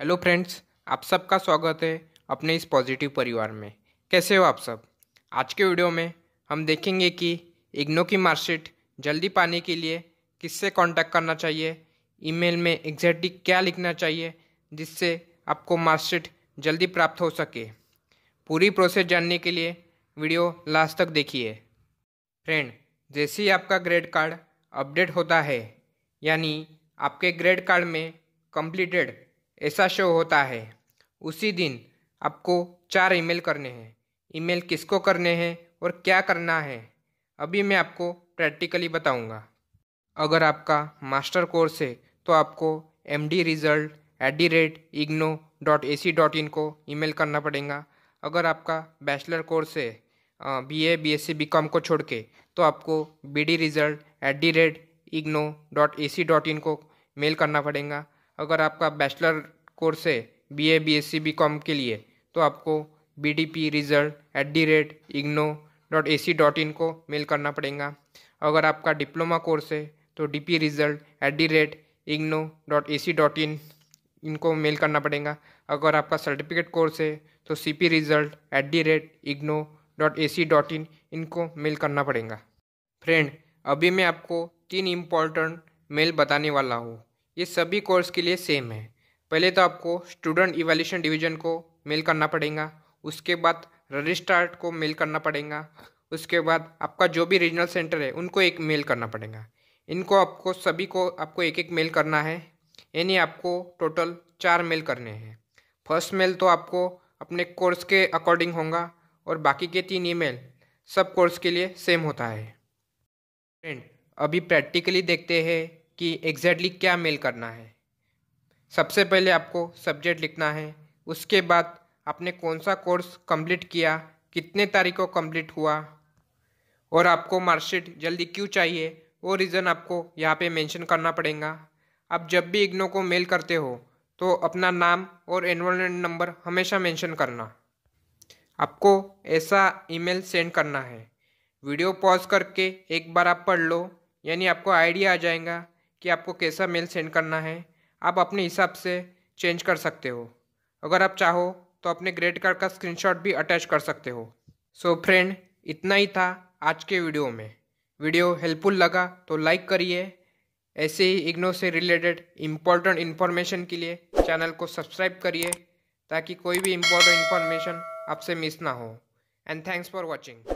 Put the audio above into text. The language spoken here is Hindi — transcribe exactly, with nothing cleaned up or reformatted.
हेलो फ्रेंड्स, आप सबका स्वागत है अपने इस पॉजिटिव परिवार में। कैसे हो आप सब? आज के वीडियो में हम देखेंगे कि इग्नो की मार्कशीट जल्दी पाने के लिए किससे कांटेक्ट करना चाहिए, ईमेल में एग्जैक्टली क्या लिखना चाहिए जिससे आपको मार्कशीट जल्दी प्राप्त हो सके। पूरी प्रोसेस जानने के लिए वीडियो लास्ट तक देखिए। फ्रेंड, जैसे ही आपका ग्रेड कार्ड अपडेट होता है, यानी आपके ग्रेड कार्ड में कम्प्लीटेड ऐसा शो होता है, उसी दिन आपको चार ईमेल करने हैं। ईमेल किसको करने हैं और क्या करना है, अभी मैं आपको प्रैक्टिकली बताऊंगा। अगर आपका मास्टर कोर्स है तो आपको M D result at the rate IGNOU dot A C dot in को ईमेल करना पड़ेगा। अगर आपका बैचलर कोर्स है बीए, बीएससी, बीकॉम को छोड़ के, तो आपको B D result at the rate IGNOU dot A C dot in को मेल करना पड़ेगा। अगर आपका बैचलर कोर्स है बीए, बीएससी, बीकॉम के लिए, तो आपको B D P result at the rate IGNOU dot A C dot in को मेल करना पड़ेगा। अगर आपका डिप्लोमा कोर्स है तो D P result at the rate IGNOU dot A C dot in इनको मेल करना पड़ेगा। अगर आपका सर्टिफिकेट कोर्स है तो C P result at the rate IGNOU dot A C dot in इनको मेल करना पड़ेगा। फ्रेंड, अभी मैं आपको तीन इम्पॉर्टेंट मेल बताने वाला हूँ। ये सभी कोर्स के लिए सेम है। पहले तो आपको स्टूडेंट इवैल्यूएशन डिवीजन को मेल करना पड़ेगा, उसके बाद रजिस्ट्रार को मेल करना पड़ेगा, उसके बाद आपका जो भी रीजनल सेंटर है उनको एक मेल करना पड़ेगा। इनको आपको सभी को आपको एक एक मेल करना है, यानी आपको टोटल चार मेल करने हैं। फर्स्ट मेल तो आपको अपने कोर्स के अकॉर्डिंग होगा और बाकी के तीन ईमेल सब कोर्स के लिए सेम होता है। फ्रेंड, अभी प्रैक्टिकली देखते हैं कि एग्जैक्टली क्या मेल करना है। सबसे पहले आपको सब्जेक्ट लिखना है, उसके बाद आपने कौन सा कोर्स कंप्लीट किया, कितने तारीख को कंप्लीट हुआ और आपको मार्कशीट जल्दी क्यों चाहिए, वो रीज़न आपको यहाँ पे मेंशन करना पड़ेगा। आप जब भी इग्नो को मेल करते हो तो अपना नाम और एनरोलमेंट नंबर हमेशा मेंशन करना। आपको ऐसा ईमेल सेंड करना है। वीडियो पॉज करके एक बार आप पढ़ लो, यानी आपको आइडिया आ जाएगा कि आपको कैसा मेल सेंड करना है। आप अपने हिसाब से चेंज कर सकते हो। अगर आप चाहो तो अपने ग्रेड कार्ड का स्क्रीनशॉट भी अटैच कर सकते हो। सो फ्रेंड, इतना ही था आज के वीडियो में। वीडियो हेल्पफुल लगा तो लाइक करिए। ऐसे ही इग्नो से रिलेटेड इम्पोर्टेंट इन्फॉर्मेशन के लिए चैनल को सब्सक्राइब करिए ताकि कोई भी इम्पोर्टेंट इन्फॉर्मेशन आपसे मिस ना हो। And thanks for watching.